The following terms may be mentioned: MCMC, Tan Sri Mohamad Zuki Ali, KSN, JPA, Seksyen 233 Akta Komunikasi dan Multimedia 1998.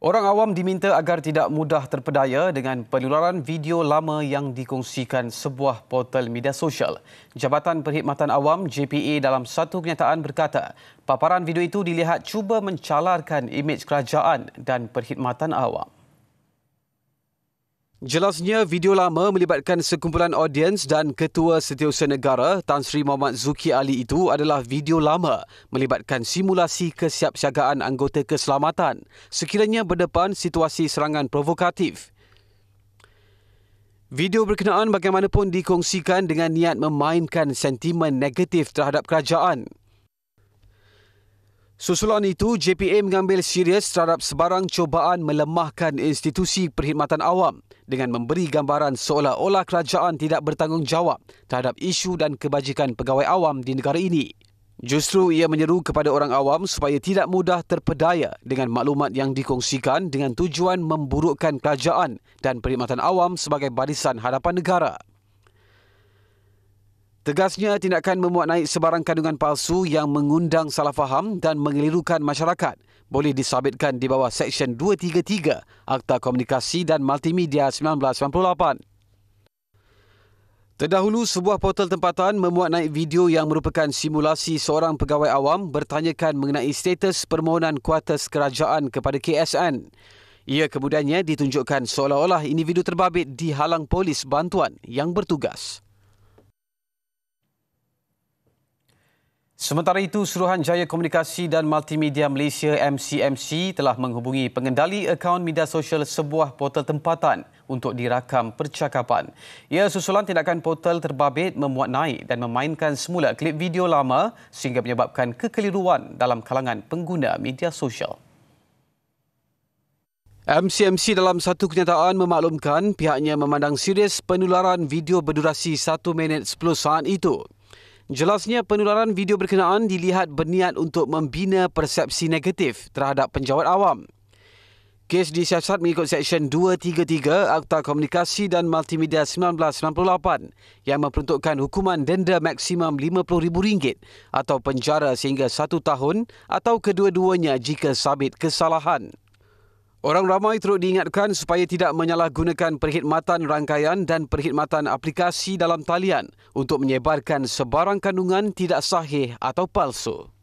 Orang awam diminta agar tidak mudah terpedaya dengan penularan video lama yang dikongsikan sebuah portal media sosial. Jabatan Perkhidmatan Awam JPA dalam satu kenyataan berkata, paparan video itu dilihat cuba mencalarkan imej kerajaan dan perkhidmatan awam. Jelasnya, video lama melibatkan sekumpulan audiens dan Ketua Setiausaha Negara Tan Sri Mohamad Zuki Ali itu adalah video lama melibatkan simulasi kesiapsiagaan anggota keselamatan sekiranya berdepan situasi serangan provokatif. Video berkenaan bagaimanapun dikongsikan dengan niat memainkan sentimen negatif terhadap kerajaan. Susulan itu, JPA mengambil serius terhadap sebarang cubaan melemahkan institusi perkhidmatan awam dengan memberi gambaran seolah-olah kerajaan tidak bertanggungjawab terhadap isu dan kebajikan pegawai awam di negara ini. Justru ia menyeru kepada orang awam supaya tidak mudah terpedaya dengan maklumat yang dikongsikan dengan tujuan memburukkan kerajaan dan perkhidmatan awam sebagai barisan hadapan negara. Tegasnya, tindakan memuat naik sebarang kandungan palsu yang mengundang salah faham dan mengelirukan masyarakat boleh disabitkan di bawah Seksyen 233 Akta Komunikasi dan Multimedia 1998. Terdahulu, sebuah portal tempatan memuat naik video yang merupakan simulasi seorang pegawai awam bertanyakan mengenai status permohonan kuartus kerajaan kepada KSN. Ia kemudiannya ditunjukkan seolah-olah individu terbabit dihalang polis bantuan yang bertugas. Sementara itu, Suruhanjaya Komunikasi dan Multimedia Malaysia MCMC telah menghubungi pengendali akaun media sosial sebuah portal tempatan untuk dirakam percakapan. Ia susulan tindakan portal terbabit memuat naik dan memainkan semula klip video lama sehingga menyebabkan kekeliruan dalam kalangan pengguna media sosial. MCMC dalam satu kenyataan memaklumkan pihaknya memandang serius penularan video berdurasi 1 minit 10 saat itu. Jelasnya, penularan video berkenaan dilihat berniat untuk membina persepsi negatif terhadap penjawat awam. Kes disiasat mengikut Seksyen 233 Akta Komunikasi dan Multimedia 1998 yang memperuntukkan hukuman denda maksimum RM50,000 atau penjara sehingga 1 tahun atau kedua-duanya jika sabit kesalahan. Orang ramai turut diingatkan supaya tidak menyalahgunakan perkhidmatan rangkaian dan perkhidmatan aplikasi dalam talian untuk menyebarkan sebarang kandungan tidak sahih atau palsu.